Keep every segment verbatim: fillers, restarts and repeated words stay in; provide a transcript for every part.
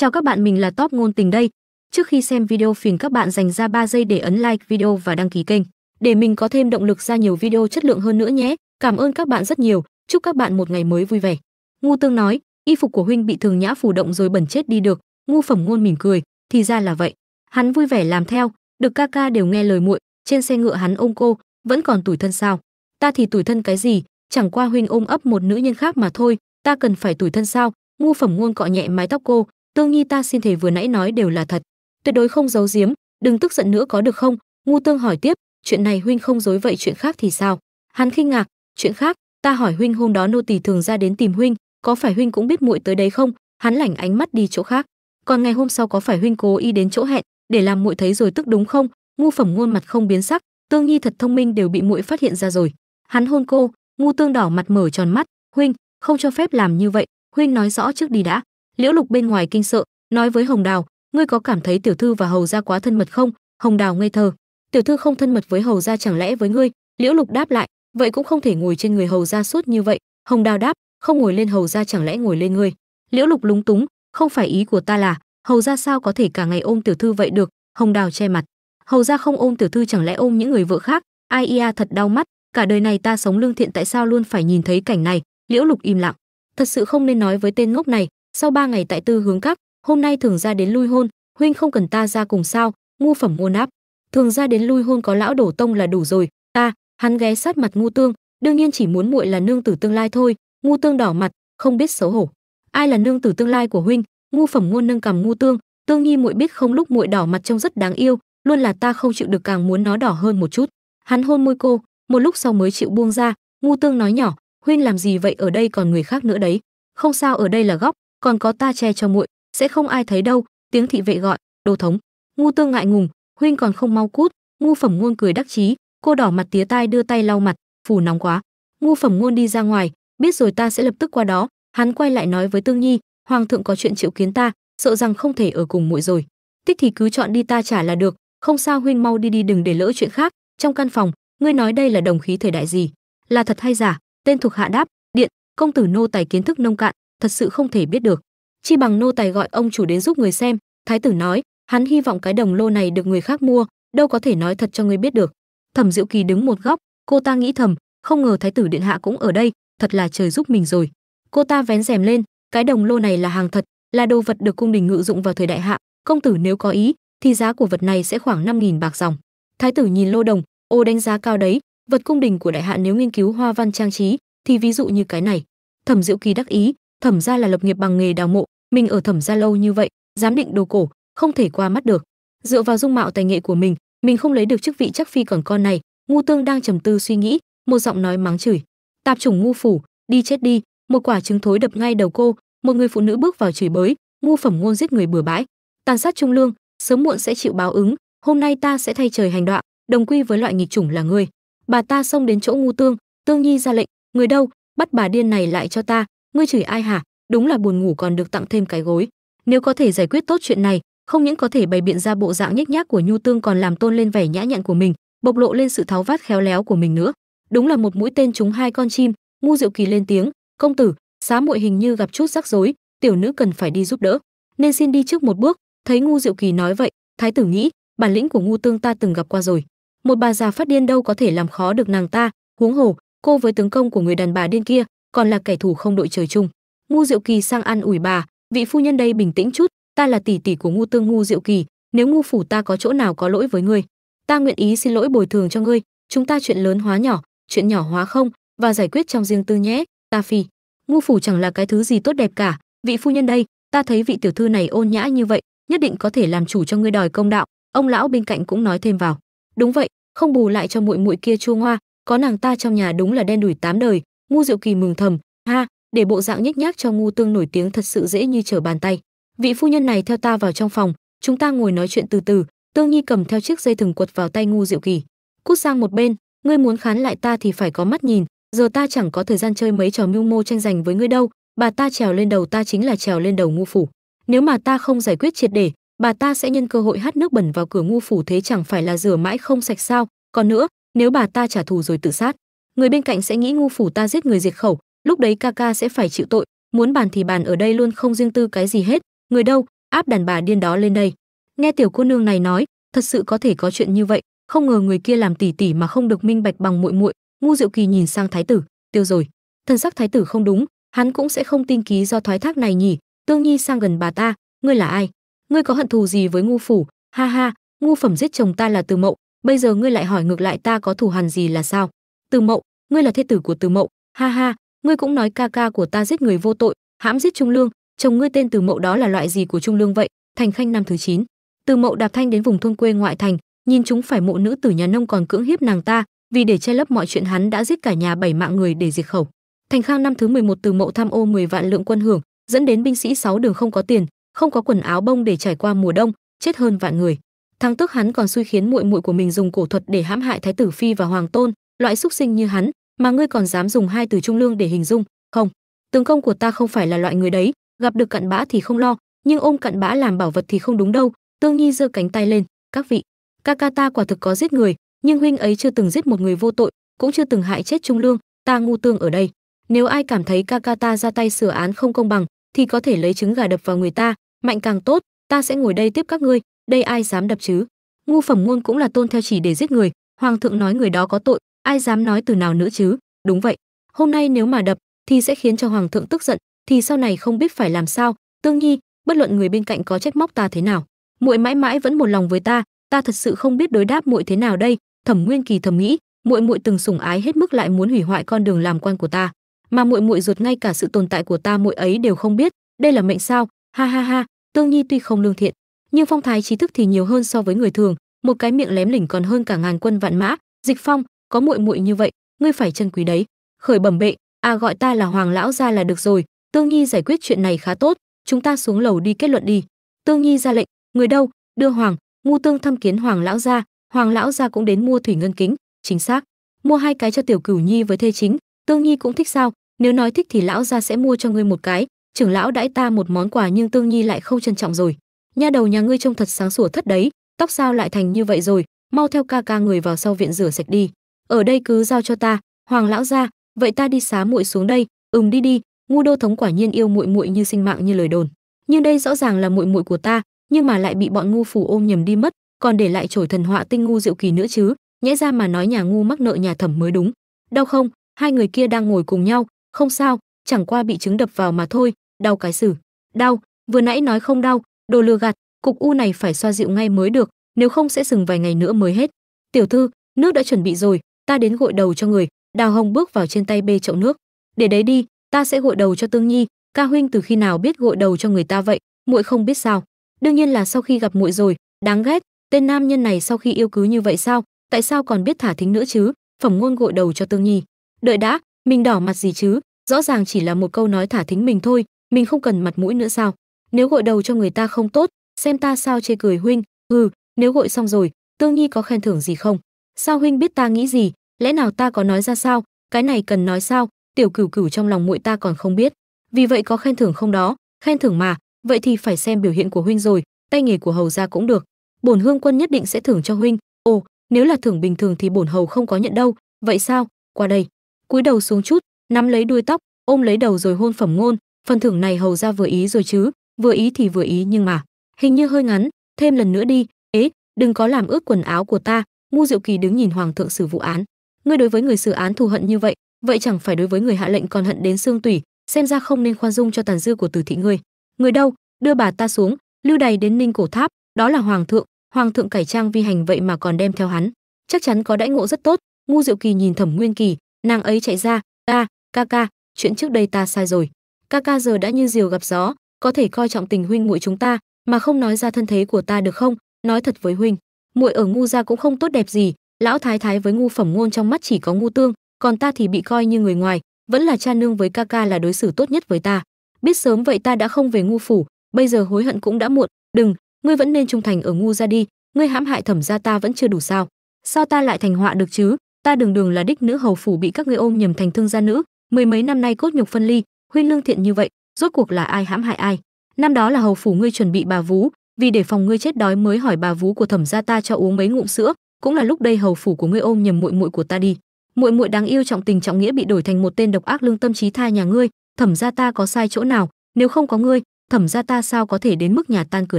Chào các bạn, mình là Top Ngôn Tình đây. Trước khi xem video phiền các bạn dành ra ba giây để ấn like video và đăng ký kênh để mình có thêm động lực ra nhiều video chất lượng hơn nữa nhé. Cảm ơn các bạn rất nhiều, chúc các bạn một ngày mới vui vẻ. Ngưu Tương nói, y phục của huynh bị Thường Nhã Phù động rồi bẩn chết đi được. Ngưu Phẩm Ngôn mỉm cười, thì ra là vậy. Hắn vui vẻ làm theo, được ca ca đều nghe lời muội, trên xe ngựa hắn ôm cô, vẫn còn tủi thân sao? Ta thì tủi thân cái gì, chẳng qua huynh ôm ấp một nữ nhân khác mà thôi, ta cần phải tủi thân sao? Ngưu Phẩm Ngôn cọ nhẹ mái tóc cô, Tương Nhi, ta xin thề vừa nãy nói đều là thật, tuyệt đối không giấu giếm, đừng tức giận nữa có được không? Ngưu Tương hỏi tiếp, chuyện này huynh không dối, vậy chuyện khác thì sao? Hắn khinh ngạc, chuyện khác? Ta hỏi huynh, hôm đó nô tỳ Thường ra đến tìm huynh, có phải huynh cũng biết muội tới đấy không? Hắn lảnh ánh mắt đi chỗ khác. Còn ngày hôm sau có phải huynh cố ý đến chỗ hẹn để làm muội thấy rồi tức đúng không? Ngưu Phẩm Ngôn mặt không biến sắc, Tương Nhi thật thông minh, đều bị muội phát hiện ra rồi. Hắn hôn cô, Ngưu Tương đỏ mặt mở tròn mắt, huynh không cho phép làm như vậy, huynh nói rõ trước đi đã. Liễu Lục bên ngoài kinh sợ, nói với Hồng Đào, ngươi có cảm thấy tiểu thư và hầu gia quá thân mật không? Hồng Đào ngây thơ, tiểu thư không thân mật với hầu gia chẳng lẽ với ngươi? Liễu Lục đáp lại, vậy cũng không thể ngồi trên người hầu gia suốt như vậy. Hồng Đào đáp, không ngồi lên hầu gia chẳng lẽ ngồi lên ngươi? Liễu Lục lúng túng, không phải ý của ta là, hầu gia sao có thể cả ngày ôm tiểu thư vậy được? Hồng Đào che mặt, hầu gia không ôm tiểu thư chẳng lẽ ôm những người vợ khác? Ai ia, thật đau mắt, cả đời này ta sống lương thiện tại sao luôn phải nhìn thấy cảnh này? Liễu Lục im lặng, thật sự không nên nói với tên ngốc này. Sau ba ngày tại Tư Hướng Các, hôm nay Thường ra đến lui hôn, huynh không cần ta ra cùng sao? Ngưu Phẩm Ngôn áp, Thường ra đến lui hôn có lão đổ tông là đủ rồi. Ta, hắn ghé sát mặt Ngưu Tương, đương nhiên chỉ muốn muội là nương tử tương lai thôi. Ngưu Tương đỏ mặt, không biết xấu hổ. Ai là nương tử tương lai của huynh? Ngưu Phẩm Ngôn nâng cằm Ngưu Tương, Tương Nhi muội biết không, lúc muội đỏ mặt trông rất đáng yêu, luôn là ta không chịu được, càng muốn nó đỏ hơn một chút. Hắn hôn môi cô, một lúc sau mới chịu buông ra. Ngưu Tương nói nhỏ, huynh làm gì vậy, ở đây còn người khác nữa đấy. Không sao, ở đây là góc, còn có ta che cho muội, sẽ không ai thấy đâu. Tiếng thị vệ gọi, đô thống. Ngưu Tương ngại ngùng, huynh còn không mau cút. Ngưu Phẩm Ngôn cười đắc chí, cô đỏ mặt tía tai đưa tay lau mặt, phù nóng quá. Ngưu Phẩm Ngôn đi ra ngoài, biết rồi ta sẽ lập tức qua đó. Hắn quay lại nói với Tương Nhi, hoàng thượng có chuyện triệu kiến ta, sợ rằng không thể ở cùng muội rồi. Thích thì cứ chọn đi ta trả là được. Không sao, huynh mau đi đi, đừng để lỡ chuyện khác. Trong căn phòng, ngươi nói đây là đồng khí thời đại gì, là thật hay giả? Tên thuộc hạ đáp, điện công tử nô tài kiến thức nông cạn, thật sự không thể biết được, chi bằng nô tài gọi ông chủ đến giúp người xem. Thái tử nói, hắn hy vọng cái đồng lô này được người khác mua, đâu có thể nói thật cho người biết được. Thẩm Diệu Kỳ đứng một góc, cô ta nghĩ thầm, không ngờ thái tử điện hạ cũng ở đây, thật là trời giúp mình rồi. Cô ta vén rèm lên, cái đồng lô này là hàng thật, là đồ vật được cung đình ngự dụng vào thời đại hạ, công tử nếu có ý thì giá của vật này sẽ khoảng năm nghìn bạc ròng. Thái tử nhìn lô đồng, ô, đánh giá cao đấy, vật cung đình của đại hạ nếu nghiên cứu hoa văn trang trí thì ví dụ như cái này. Thẩm Diệu Kỳ đắc ý, Thẩm gia là lập nghiệp bằng nghề đào mộ, mình ở Thẩm gia lâu như vậy, giám định đồ cổ, không thể qua mắt được. Dựa vào dung mạo tài nghệ của mình, mình không lấy được chức vị chắc phi còn con này. Ngưu Tương đang trầm tư suy nghĩ, một giọng nói mắng chửi, tạp chủng ngu phủ, đi chết đi. Một quả trứng thối đập ngay đầu cô, một người phụ nữ bước vào chửi bới, Ngưu Phẩm Ngôn giết người bừa bãi, tàn sát trung lương, sớm muộn sẽ chịu báo ứng, hôm nay ta sẽ thay trời hành đạo, đồng quy với loại nghịch chủng là ngươi. Bà ta xông đến chỗ Ngưu Tương, Tương Nhi ra lệnh, người đâu, bắt bà điên này lại cho ta. Ngươi chửi ai hả? Đúng là buồn ngủ còn được tặng thêm cái gối. Nếu có thể giải quyết tốt chuyện này, không những có thể bày biện ra bộ dạng nhếch nhác của Ngưu Tương, còn làm tôn lên vẻ nhã nhặn của mình, bộc lộ lên sự tháo vát khéo léo của mình nữa. Đúng là một mũi tên trúng hai con chim. Ngưu Diệu Kỳ lên tiếng, công tử, xá muội hình như gặp chút rắc rối, tiểu nữ cần phải đi giúp đỡ, nên xin đi trước một bước. Thấy Ngưu Diệu Kỳ nói vậy, thái tử nghĩ, bản lĩnh của Ngưu Tương ta từng gặp qua rồi, một bà già phát điên đâu có thể làm khó được nàng ta, huống hồ cô với tướng công của người đàn bà điên kia còn là kẻ thù không đội trời chung. Ngưu Diệu Kỳ sang an ủi bà, vị phu nhân đây bình tĩnh chút, ta là tỷ tỷ của Ngưu Tương Ngưu Diệu Kỳ, nếu Ngưu phủ ta có chỗ nào có lỗi với ngươi, ta nguyện ý xin lỗi bồi thường cho ngươi, chúng ta chuyện lớn hóa nhỏ, chuyện nhỏ hóa không, và giải quyết trong riêng tư nhé. Ta phi, Ngưu phủ chẳng là cái thứ gì tốt đẹp cả, vị phu nhân đây, ta thấy vị tiểu thư này ôn nhã như vậy, nhất định có thể làm chủ cho ngươi đòi công đạo. Ông lão bên cạnh cũng nói thêm vào, đúng vậy, không bù lại cho muội muội kia chua ngoa, có nàng ta trong nhà đúng là đen đủi tám đời. Ngưu Diệu Kỳ mừng thầm, ha, để bộ dạng nhếch nhác cho Ngưu Tương nổi tiếng thật sự dễ như trở bàn tay. Vị phu nhân này theo ta vào trong phòng, chúng ta ngồi nói chuyện từ từ. Tương Nhi cầm theo chiếc dây thừng quật vào tay Ngưu Diệu Kỳ, cút sang một bên, ngươi muốn khán lại ta thì phải có mắt nhìn, giờ ta chẳng có thời gian chơi mấy trò mưu mô tranh giành với ngươi đâu. Bà ta trèo lên đầu ta chính là trèo lên đầu Ngưu phủ, nếu mà ta không giải quyết triệt để, bà ta sẽ nhân cơ hội hắt nước bẩn vào cửa Ngưu phủ, thế chẳng phải là rửa mãi không sạch sao? Còn nữa, nếu bà ta trả thù rồi tự sát, người bên cạnh sẽ nghĩ Ngưu phủ ta giết người diệt khẩu, lúc đấy ca ca sẽ phải chịu tội. Muốn bàn thì bàn, ở đây luôn không riêng tư cái gì hết. Người đâu, áp đàn bà điên đó lên đây. Nghe tiểu cô nương này nói, thật sự có thể có chuyện như vậy, không ngờ người kia làm tỷ tỷ mà không được minh bạch bằng muội muội. Ngưu Diệu Kỳ nhìn sang thái tử, tiêu rồi. Thần sắc thái tử không đúng, hắn cũng sẽ không tin ký do thoái thác này nhỉ. Tương Nhi sang gần bà ta, ngươi là ai? Ngươi có hận thù gì với Ngưu phủ? Ha ha, Ngưu Phẩm giết chồng ta là Từ Mậu, bây giờ ngươi lại hỏi ngược lại ta có thù hằn gì là sao? Từ Mậu, ngươi là thê tử của Từ Mậu, ha ha, ngươi cũng nói ca ca của ta giết người vô tội, hãm giết trung lương, chồng ngươi tên Từ Mậu đó là loại gì của trung lương vậy? Thành Khanh năm thứ chín, Từ Mậu đạp thanh đến vùng thôn quê ngoại thành, nhìn chúng phải mộ nữ tử nhà nông còn cưỡng hiếp nàng ta, vì để che lấp mọi chuyện hắn đã giết cả nhà bảy mạng người để diệt khẩu. Thành Khang năm thứ mười một, Từ Mậu tham ô mười vạn lượng quân hưởng, dẫn đến binh sĩ sáu đường không có tiền, không có quần áo bông để trải qua mùa đông, chết hơn vạn người. Tháng tức hắn còn xui khiến muội muội của mình dùng cổ thuật để hãm hại Thái tử Phi và Hoàng Tôn, loại xúc sinh như hắn mà ngươi còn dám dùng hai từ trung lương để hình dung? Không, tướng công của ta không phải là loại người đấy, gặp được cặn bã thì không lo, nhưng ôm cặn bã làm bảo vật thì không đúng đâu. Tương Nhi giơ cánh tay lên, các vị, ca ca ta quả thực có giết người, nhưng huynh ấy chưa từng giết một người vô tội, cũng chưa từng hại chết trung lương, ta Ngưu Tương ở đây, nếu ai cảm thấy ca ca ta ra tay sửa án không công bằng thì có thể lấy trứng gà đập vào người ta, mạnh càng tốt, ta sẽ ngồi đây tiếp các ngươi, đây ai dám đập chứ? Ngưu Phẩm Ngôn cũng là tôn theo chỉ để giết người, hoàng thượng nói người đó có tội, ai dám nói từ nào nữa chứ? Đúng vậy, hôm nay nếu mà đập thì sẽ khiến cho hoàng thượng tức giận, thì sau này không biết phải làm sao. Tương Nhi, bất luận người bên cạnh có trách móc ta thế nào, muội mãi mãi vẫn một lòng với ta, ta thật sự không biết đối đáp muội thế nào đây. Thẩm Nguyên Kỳ thầm nghĩ, muội muội từng sủng ái hết mức lại muốn hủy hoại con đường làm quan của ta, mà muội muội ruột ngay cả sự tồn tại của ta muội ấy đều không biết, đây là mệnh sao? Ha ha ha, Tương Nhi tuy không lương thiện, nhưng phong thái trí thức thì nhiều hơn so với người thường, một cái miệng lém lỉnh còn hơn cả ngàn quân vạn mã. Dịch Phong, có muội muội như vậy, ngươi phải trân quý đấy. Khởi bẩm bệ, à gọi ta là Hoàng lão gia là được rồi. Tương Nhi giải quyết chuyện này khá tốt, chúng ta xuống lầu đi kết luận đi. Tương Nhi ra lệnh, người đâu? Đưa Hoàng Ngưu Tương thăm kiến Hoàng lão gia. Hoàng lão gia cũng đến mua thủy ngân kính, chính xác, mua hai cái cho tiểu Cửu Nhi với thê chính. Tương Nhi cũng thích sao? Nếu nói thích thì lão gia sẽ mua cho ngươi một cái. Trưởng lão đãi ta một món quà nhưng Tương Nhi lại không trân trọng rồi. Nha đầu nhà ngươi trông thật sáng sủa thất đấy, tóc sao lại thành như vậy rồi? Mau theo ca ca người vào sau viện rửa sạch đi, ở đây cứ giao cho ta. Hoàng lão gia, vậy ta đi xá muội xuống đây. Ừm, đi đi. Ngưu đô thống quả nhiên yêu muội muội như sinh mạng như lời đồn, nhưng đây rõ ràng là muội muội của ta, nhưng mà lại bị bọn Ngưu phủ ôm nhầm đi mất, còn để lại chổi thần họa tinh Ngưu Diệu Kỳ nữa chứ. Nhẽ ra mà nói nhà Ngưu mắc nợ nhà Thẩm mới đúng. Đau không? Hai người kia đang ngồi cùng nhau, không sao, chẳng qua bị trứng đập vào mà thôi. Đau cái xử? Đau, vừa nãy nói không đau, đồ lừa gạt. Cục u này phải xoa dịu ngay mới được, nếu không sẽ dừng vài ngày nữa mới hết. Tiểu thư, nước đã chuẩn bị rồi, ta đến gội đầu cho người. Đào Hồng bước vào, trên tay bê chậu nước, để đấy đi, ta sẽ gội đầu cho Tương Nhi. Ca huynh từ khi nào biết gội đầu cho người ta vậy? Muội không biết sao? Đương nhiên là sau khi gặp muội rồi. Đáng ghét, tên nam nhân này sau khi yêu cứ như vậy sao? Tại sao còn biết thả thính nữa chứ? Phẩm Ngôn gội đầu cho Tương Nhi. Đợi đã, mình đỏ mặt gì chứ? Rõ ràng chỉ là một câu nói thả thính mình thôi, mình không cần mặt mũi nữa sao? Nếu gội đầu cho người ta không tốt, xem ta sao chê cười huynh. Ừ, nếu gội xong rồi, Tương Nhi có khen thưởng gì không? Sao huynh biết ta nghĩ gì? Lẽ nào ta có nói ra sao? Cái này cần nói sao? Tiểu Cửu Cửu trong lòng muội ta còn không biết, vì vậy có khen thưởng không đó? Khen thưởng mà, vậy thì phải xem biểu hiện của huynh rồi, tay nghề của hầu gia cũng được, bổn hương quân nhất định sẽ thưởng cho huynh. Ồ, nếu là thưởng bình thường thì bổn hầu không có nhận đâu. Vậy sao? Qua đây. Cúi đầu xuống chút, nắm lấy đuôi tóc, ôm lấy đầu rồi hôn Phẩm Ngôn. Phần thưởng này hầu gia vừa ý rồi chứ? Vừa ý thì vừa ý, nhưng mà hình như hơi ngắn, thêm lần nữa đi. Ế, đừng có làm ướt quần áo của ta. Ngưu Diệu Kỳ đứng nhìn hoàng thượng xử vụ án, ngươi đối với người xử án thù hận như vậy, vậy chẳng phải đối với người hạ lệnh còn hận đến xương tủy, xem ra không nên khoan dung cho tàn dư của Từ thị ngươi. Người đâu, đưa bà ta xuống, lưu đày đến Ninh Cổ Tháp, đó là hoàng thượng, hoàng thượng cải trang vi hành vậy mà còn đem theo hắn, chắc chắn có đãi ngộ rất tốt. Ngưu Diệu Kỳ nhìn Thẩm Nguyên Kỳ, nàng ấy chạy ra, ta, ca ca, chuyện trước đây ta sai rồi, ca ca giờ đã như diều gặp gió, có thể coi trọng tình huynh muội chúng ta mà không nói ra thân thế của ta được không? Nói thật với huynh, muội ở Ngưu gia cũng không tốt đẹp gì, lão thái thái với Ngưu Phẩm Ngôn trong mắt chỉ có Ngưu Tương, còn ta thì bị coi như người ngoài, vẫn là cha nương với ca ca là đối xử tốt nhất với ta, biết sớm vậy ta đã không về Ngưu phủ, bây giờ hối hận cũng đã muộn. Đừng, ngươi vẫn nên trung thành ở Ngưu gia đi, ngươi hãm hại Thẩm gia ta vẫn chưa đủ sao? Sao ta lại thành họa được chứ? Ta đường đường là đích nữ hầu phủ bị các ngươi ôm nhầm thành thương gia nữ, mười mấy năm nay cốt nhục phân ly, huynh lương thiện như vậy, rốt cuộc là ai hãm hại ai? Năm đó là hầu phủ ngươi chuẩn bị bà vú, vì để phòng ngươi chết đói mới hỏi bà vú của Thẩm gia ta cho uống mấy ngụm sữa, cũng là lúc đây hầu phủ của ngươi ôm nhầm muội muội của ta đi. Muội muội đáng yêu trọng tình trọng nghĩa bị đổi thành một tên độc ác lương tâm trí tha nhà ngươi, Thẩm gia ta có sai chỗ nào? Nếu không có ngươi, Thẩm gia ta sao có thể đến mức nhà tan cửa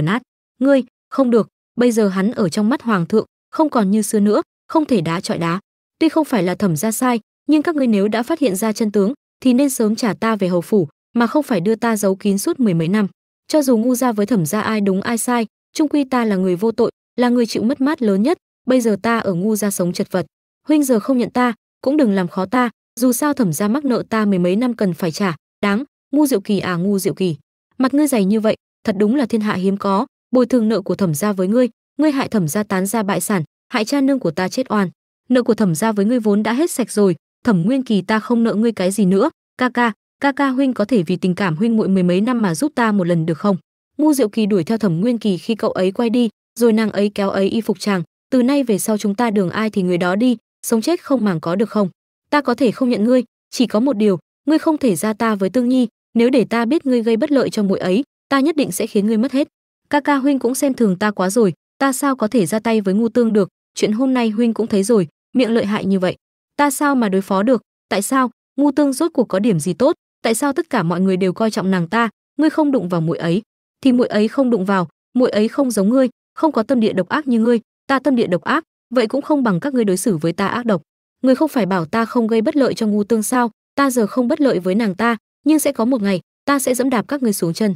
nát. Ngươi không được, bây giờ hắn ở trong mắt hoàng thượng không còn như xưa nữa, không thể đá chọi đá. Tuy không phải là Thẩm gia sai, nhưng các ngươi nếu đã phát hiện ra chân tướng thì nên sớm trả ta về hầu phủ, mà không phải đưa ta giấu kín suốt mười mấy năm. Cho dù Ngưu gia với Thẩm gia ai đúng ai sai, chung quy ta là người vô tội, là người chịu mất mát lớn nhất. Bây giờ ta ở Ngưu gia sống chật vật, huynh giờ không nhận ta cũng đừng làm khó ta. Dù sao Thẩm gia mắc nợ ta mười mấy năm cần phải trả. Đáng, Ngưu Diệu Kỳ à Ngưu Diệu Kỳ, mặt ngươi dày như vậy, thật đúng là thiên hạ hiếm có. Bồi thường nợ của Thẩm gia với ngươi, ngươi hại Thẩm gia tán gia bại sản, hại cha nương của ta chết oan. Nợ của Thẩm gia với ngươi vốn đã hết sạch rồi, Thẩm Nguyên Kỳ ta không nợ ngươi cái gì nữa. Ca ca, ca ca huynh có thể vì tình cảm huynh muội mười mấy năm mà giúp ta một lần được không? Ngưu Diệu Kỳ đuổi theo Thẩm Nguyên Kỳ khi cậu ấy quay đi, rồi nàng ấy kéo ấy y phục chàng. Từ nay về sau chúng ta đường ai thì người đó đi, sống chết không màng có được không? Ta có thể không nhận ngươi, chỉ có một điều, ngươi không thể ra ta với Tương Nhi. Nếu để ta biết ngươi gây bất lợi cho muội ấy, ta nhất định sẽ khiến ngươi mất hết. Ca ca huynh cũng xem thường ta quá rồi, ta sao có thể ra tay với Ngưu Tương được? Chuyện hôm nay huynh cũng thấy rồi, miệng lợi hại như vậy, ta sao mà đối phó được? Tại sao? Ngưu Tương rốt cuộc có điểm gì tốt? Tại sao tất cả mọi người đều coi trọng nàng ta? Ngươi không đụng vào muội ấy, thì muội ấy không đụng vào, muội ấy không giống ngươi, không có tâm địa độc ác như ngươi. Ta tâm địa độc ác, vậy cũng không bằng các ngươi đối xử với ta ác độc. Ngươi không phải bảo ta không gây bất lợi cho Ngưu Tương sao? Ta giờ không bất lợi với nàng ta, nhưng sẽ có một ngày ta sẽ dẫm đạp các ngươi xuống chân.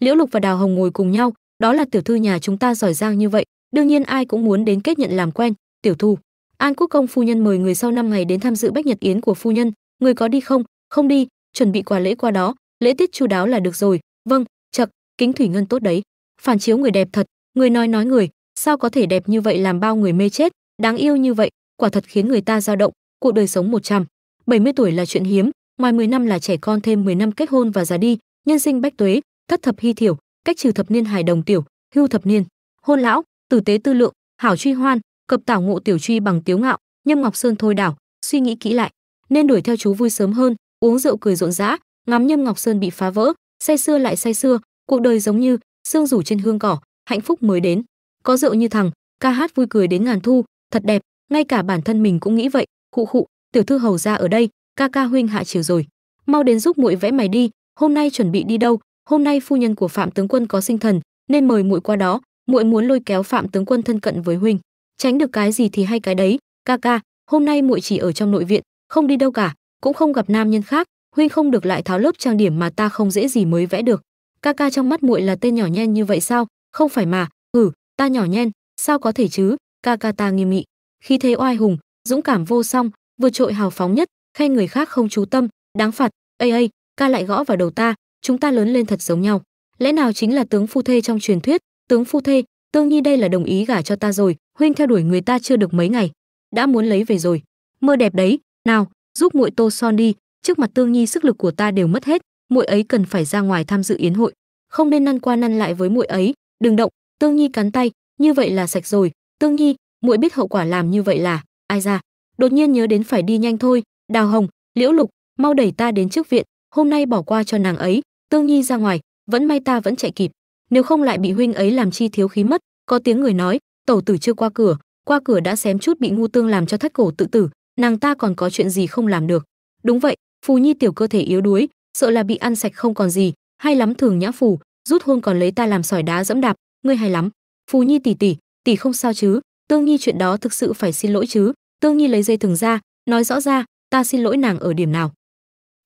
Liễu Lục và Đào Hồng ngồi cùng nhau, đó là tiểu thư nhà chúng ta giỏi giang như vậy, đương nhiên ai cũng muốn đến kết nhận làm quen. Tiểu thư, An Quốc công phu nhân mời người sau năm ngày đến tham dự bách nhật yến của phu nhân, người có đi không? Không đi, chuẩn bị quà lễ qua đó, lễ tiết chu đáo là được rồi. Vâng. Chậc, kính thủy ngân tốt đấy, phản chiếu người đẹp thật, người nói nói người, sao có thể đẹp như vậy, làm bao người mê chết, đáng yêu như vậy, quả thật khiến người ta dao động. Cuộc đời sống một trăm bảy mươi tuổi là chuyện hiếm, ngoài mười năm là trẻ con thêm mười năm kết hôn và già đi, nhân sinh bách tuế, thất thập hy thiểu, cách trừ thập niên hài đồng tiểu, hưu thập niên, hôn lão, tử tế tư lượng, hảo truy hoan, cập tảo ngộ tiểu truy bằng tiếu ngạo, nhâm ngọc sơn thôi đảo, suy nghĩ kỹ lại, nên đuổi theo chú vui sớm hơn, uống rượu cười rộn rã, ngắm nhâm ngọc sơn bị phá vỡ, say xưa lại say xưa, cuộc đời giống như sương rủ trên hương cỏ, hạnh phúc mới đến. Có rượu như thằng, ca hát vui cười đến ngàn thu, thật đẹp, ngay cả bản thân mình cũng nghĩ vậy. Khụ khụ, tiểu thư hầu ra ở đây, ca ca huynh hạ chiều rồi, mau đến giúp muội vẽ mày đi. Hôm nay chuẩn bị đi đâu? Hôm nay phu nhân của Phạm tướng quân có sinh thần nên mời muội qua đó, muội muốn lôi kéo Phạm tướng quân thân cận với huynh, tránh được cái gì thì hay cái đấy. Ca ca, hôm nay muội chỉ ở trong nội viện, không đi đâu cả, cũng không gặp nam nhân khác, huynh không được lại tháo lớp trang điểm mà ta không dễ gì mới vẽ được. Ca ca trong mắt muội là tên nhỏ nhen như vậy sao? Không phải mà. Ừ, ta nhỏ nhen, sao có thể chứ, ca ca ta nghiêm nghị, khí thế oai hùng, dũng cảm vô song, vượt trội hào phóng nhất, khen người khác không chú tâm, đáng phạt. Ây ây, ca lại gõ vào đầu ta, chúng ta lớn lên thật giống nhau. Lẽ nào chính là tướng phu thê trong truyền thuyết? Tướng phu thê, Tương Nhi đây là đồng ý gả cho ta rồi, huynh theo đuổi người ta chưa được mấy ngày, đã muốn lấy về rồi. Mơ đẹp đấy, nào, giúp muội tô son đi, trước mặt Tương Nhi sức lực của ta đều mất hết, muội ấy cần phải ra ngoài tham dự yến hội, không nên năn qua năn lại với muội ấy, đừng động. Tương Nhi cắn tay, như vậy là sạch rồi. Tương Nhi, muội biết hậu quả làm như vậy là, ai ra, đột nhiên nhớ đến phải đi nhanh thôi. Đào Hồng, Liễu Lục, mau đẩy ta đến trước viện, hôm nay bỏ qua cho nàng ấy. Tương Nhi ra ngoài, vẫn may ta vẫn chạy kịp, nếu không lại bị huynh ấy làm chi thiếu khí mất. Có tiếng người nói, tẩu tử chưa qua cửa, qua cửa đã xém chút bị Ngưu Tương làm cho thắt cổ tự tử, nàng ta còn có chuyện gì không làm được. Đúng vậy, Phù Nhi tiểu cơ thể yếu đuối, sợ là bị ăn sạch không còn gì, hay lắm Thường Nhã Phù, rút hôn còn lấy ta làm sỏi đá dẫm đạp, ngươi hay lắm. Phù Nhi tỷ tỷ, tỷ không sao chứ? Tương Nhi chuyện đó thực sự phải xin lỗi chứ. Tương Nhi lấy dây thừng ra, nói rõ ra, ta xin lỗi nàng ở điểm nào?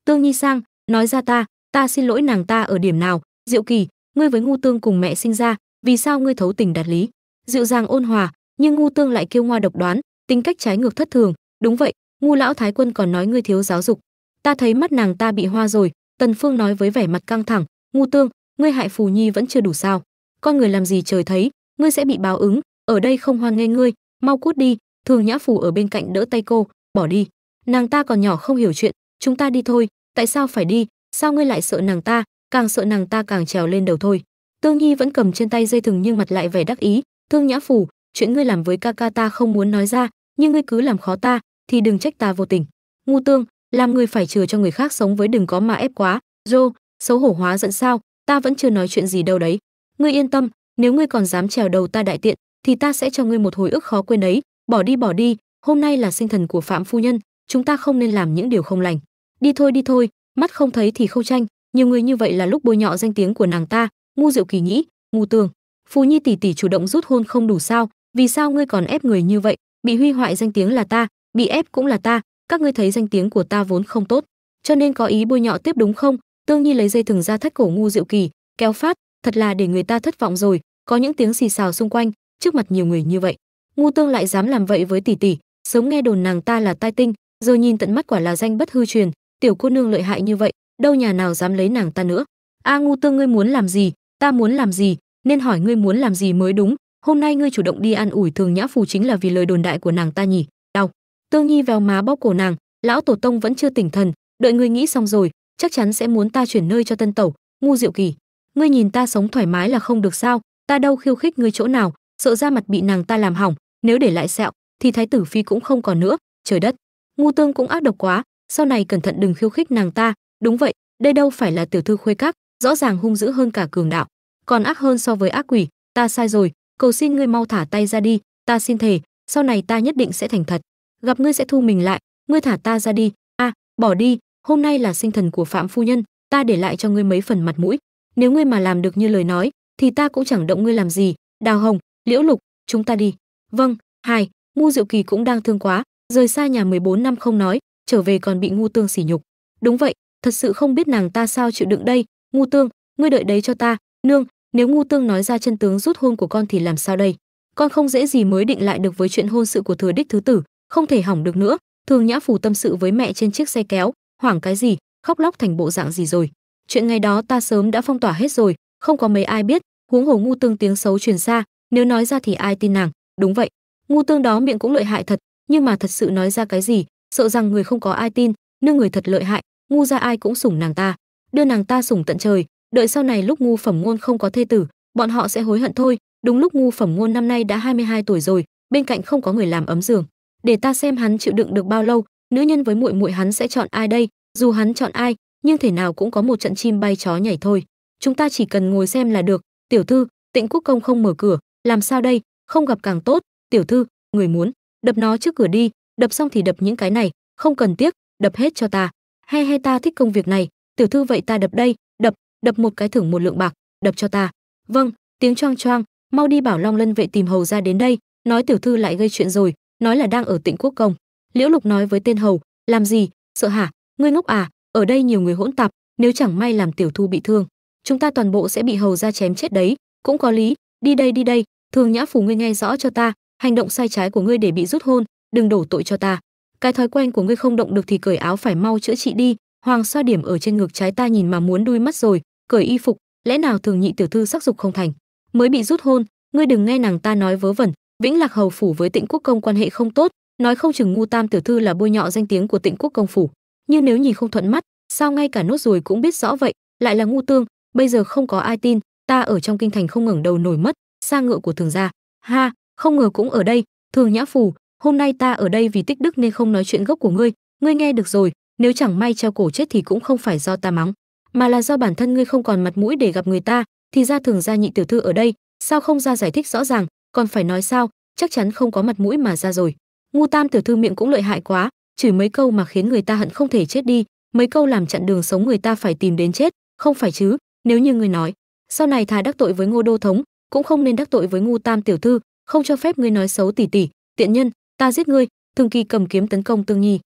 Tương Nhi sang, nói ra ta, ta xin lỗi nàng ta ở điểm nào? Diệu Kỳ, ngươi với Ngưu Tương cùng mẹ sinh ra, vì sao ngươi thấu tình đạt lý, dịu dàng ôn hòa, nhưng Ngưu Tương lại kiêu ngoa độc đoán, tính cách trái ngược thất thường. Đúng vậy, Ngưu lão thái quân còn nói ngươi thiếu giáo dục. Ta thấy mắt nàng ta bị hoa rồi. Tần Phương nói với vẻ mặt căng thẳng, Ngưu Tương, ngươi hại Phù Nhi vẫn chưa đủ sao? Con người làm gì trời thấy, ngươi sẽ bị báo ứng, ở đây không hoan nghênh ngươi, mau cút đi. Thường Nhã Phù ở bên cạnh đỡ tay cô, bỏ đi, nàng ta còn nhỏ không hiểu chuyện, chúng ta đi thôi. Tại sao phải đi? Sao ngươi lại sợ nàng ta? Càng sợ nàng ta càng trèo lên đầu thôi. Tương Nhi vẫn cầm trên tay dây thừng nhưng mặt lại vẻ đắc ý. Thương Nhã Phù, chuyện ngươi làm với ca ca ta không muốn nói ra, nhưng ngươi cứ làm khó ta thì đừng trách ta vô tình. Ngưu Tương, làm ngươi phải chừa cho người khác sống với, đừng có mà ép quá. Dô, xấu hổ hóa giận sao? Ta vẫn chưa nói chuyện gì đâu đấy. Ngươi yên tâm, nếu ngươi còn dám trèo đầu ta đại tiện thì ta sẽ cho ngươi một hồi ức khó quên đấy. Bỏ đi, bỏ đi, hôm nay là sinh thần của Phạm phu nhân, chúng ta không nên làm những điều không lành. Đi thôi, đi thôi, mắt không thấy thì không tranh. nhiều người như vậy là lúc bôi nhọ danh tiếng của nàng ta. Ngưu Diệu Kỳ nghĩ, Ngưu Tương, Phù Nhi tỷ tỷ chủ động rút hôn không đủ sao? Vì sao ngươi còn ép người như vậy? Bị hủy hoại danh tiếng là ta, bị ép cũng là ta, các ngươi thấy danh tiếng của ta vốn không tốt, cho nên có ý bôi nhọ tiếp đúng không? Tương Nhi lấy dây thừng ra thắt cổ Ngưu Diệu Kỳ, kéo phát, thật là để người ta thất vọng rồi. Có những tiếng xì xào xung quanh, trước mặt nhiều người như vậy, Ngưu Tương lại dám làm vậy với tỷ tỷ, sớm nghe đồn nàng ta là tai tinh, giờ nhìn tận mắt quả là danh bất hư truyền, tiểu cô nương lợi hại như vậy, đâu nhà nào dám lấy nàng ta nữa. A à, Ngưu Tương, ngươi muốn làm gì? Ta muốn làm gì? Nên hỏi ngươi muốn làm gì mới đúng. Hôm nay ngươi chủ động đi an ủi Thường Nhã Phù chính là vì lời đồn đại của nàng ta nhỉ? Đau. Tương Nhi véo má bóp cổ nàng, lão tổ tông vẫn chưa tỉnh thần, đợi ngươi nghĩ xong rồi, chắc chắn sẽ muốn ta chuyển nơi cho tân tẩu. Ngưu Diệu Kỳ, ngươi nhìn ta sống thoải mái là không được sao? Ta đâu khiêu khích ngươi chỗ nào, sợ ra mặt bị nàng ta làm hỏng, nếu để lại sẹo thì Thái Tử Phi cũng không còn nữa. Trời đất, Ngưu Tương cũng ác độc quá, sau này cẩn thận đừng khiêu khích nàng ta. Đúng vậy, đây đâu phải là tiểu thư khuê các, rõ ràng hung dữ hơn cả cường đạo, còn ác hơn so với ác quỷ. Ta sai rồi, cầu xin ngươi mau thả tay ra đi, ta xin thề, sau này ta nhất định sẽ thành thật, gặp ngươi sẽ thu mình lại. Ngươi thả ta ra đi. A, à, bỏ đi, hôm nay là sinh thần của Phạm phu nhân, ta để lại cho ngươi mấy phần mặt mũi, nếu ngươi mà làm được như lời nói thì ta cũng chẳng động ngươi làm gì. Đào Hồng, Liễu Lục, chúng ta đi. Vâng. Hai, Ngưu Diệu Kỳ cũng đang thương quá, rời xa nhà mười bốn năm không nói, trở về còn bị Ngưu Tương sỉ nhục. Đúng vậy, thật sự không biết nàng ta sao chịu đựng đây. Ngưu Tương, ngươi đợi đấy cho ta. Nương, nếu Ngưu Tương nói ra chân tướng rút hôn của con thì làm sao đây? Con không dễ gì mới định lại được với chuyện hôn sự của thừa đích thứ tử, không thể hỏng được nữa. Thường Nhã Phù tâm sự với mẹ trên chiếc xe kéo, hoảng cái gì, khóc lóc thành bộ dạng gì rồi? Chuyện ngày đó ta sớm đã phong tỏa hết rồi, không có mấy ai biết, huống hồ Ngưu Tương tiếng xấu truyền xa, nếu nói ra thì ai tin nàng? Đúng vậy, Ngưu Tương đó miệng cũng lợi hại thật, nhưng mà thật sự nói ra cái gì, sợ rằng người không có ai tin. Nương, người thật lợi hại, Ngưu gia ai cũng sủng nàng ta, đưa nàng ta sủng tận trời, đợi sau này lúc Ngưu Phẩm Ngôn không có thê tử, bọn họ sẽ hối hận thôi. Đúng lúc Ngưu Phẩm Ngôn năm nay đã hai mươi hai tuổi rồi, bên cạnh không có người làm ấm giường, để ta xem hắn chịu đựng được bao lâu. Nữ nhân với muội muội hắn sẽ chọn ai đây? Dù hắn chọn ai, nhưng thể nào cũng có một trận chim bay chó nhảy thôi, chúng ta chỉ cần ngồi xem là được. Tiểu thư, Tịnh Quốc Công không mở cửa, làm sao đây? Không gặp càng tốt. Tiểu thư, người muốn đập nó trước cửa đi, đập xong thì đập những cái này, không cần tiếc, đập hết cho ta. He he, ta thích công việc này. Tiểu thư, vậy ta đập đây, đập, đập một cái thưởng một lượng bạc, đập cho ta. Vâng. Tiếng choang choang, mau đi bảo Long Lân vệ tìm hầu ra đến đây, nói tiểu thư lại gây chuyện rồi, nói là đang ở Tịnh Quốc Công. Liễu Lục nói với tên hầu, làm gì, sợ hả? Ngươi ngốc à, ở đây nhiều người hỗn tạp, nếu chẳng may làm tiểu thư bị thương, chúng ta toàn bộ sẽ bị hầu ra chém chết đấy. Cũng có lý, đi đây đi đây. Thường Nhã Phù, ngươi nghe rõ cho ta, hành động sai trái của ngươi để bị rút hôn, đừng đổ tội cho ta. Cái thói quen của ngươi không động được thì cởi áo phải mau chữa trị đi. Hoàng xoa điểm ở trên ngực trái ta nhìn mà muốn đuôi mắt rồi, cởi y phục, lẽ nào Thường nhị tiểu thư sắc dục không thành mới bị rút hôn? Ngươi đừng nghe nàng ta nói vớ vẩn, Vĩnh Lạc hầu phủ với Tịnh Quốc Công quan hệ không tốt, nói không chừng Ngưu Tam tiểu thư là bôi nhọ danh tiếng của Tịnh Quốc Công phủ, nhưng nếu nhìn không thuận mắt, sao ngay cả nốt ruồi cũng biết rõ vậy? Lại là Ngưu Tương, bây giờ không có ai tin, ta ở trong kinh thành không ngẩng đầu nổi mất, xa ngựa của Thường gia. Ha, không ngờ cũng ở đây. Thường Nhã Phù, hôm nay ta ở đây vì tích đức nên không nói chuyện gốc của ngươi, ngươi nghe được rồi, nếu chẳng may treo cổ chết thì cũng không phải do ta mắng, mà là do bản thân ngươi không còn mặt mũi để gặp người ta. Thì ra Thường gia nhị tiểu thư ở đây, sao không ra giải thích rõ ràng, còn phải nói sao, chắc chắn không có mặt mũi mà ra rồi. Ngưu Tam tiểu thư miệng cũng lợi hại quá, chửi mấy câu mà khiến người ta hận không thể chết đi, mấy câu làm chặn đường sống người ta phải tìm đến chết, không phải chứ? Nếu như ngươi nói, sau này thà đắc tội với Ngô đô thống, cũng không nên đắc tội với Ngưu Tam tiểu thư, không cho phép ngươi nói xấu tỷ tỷ. Tiện nhân, ta giết ngươi. Thường Kỳ cầm kiếm tấn công Tương Nhi.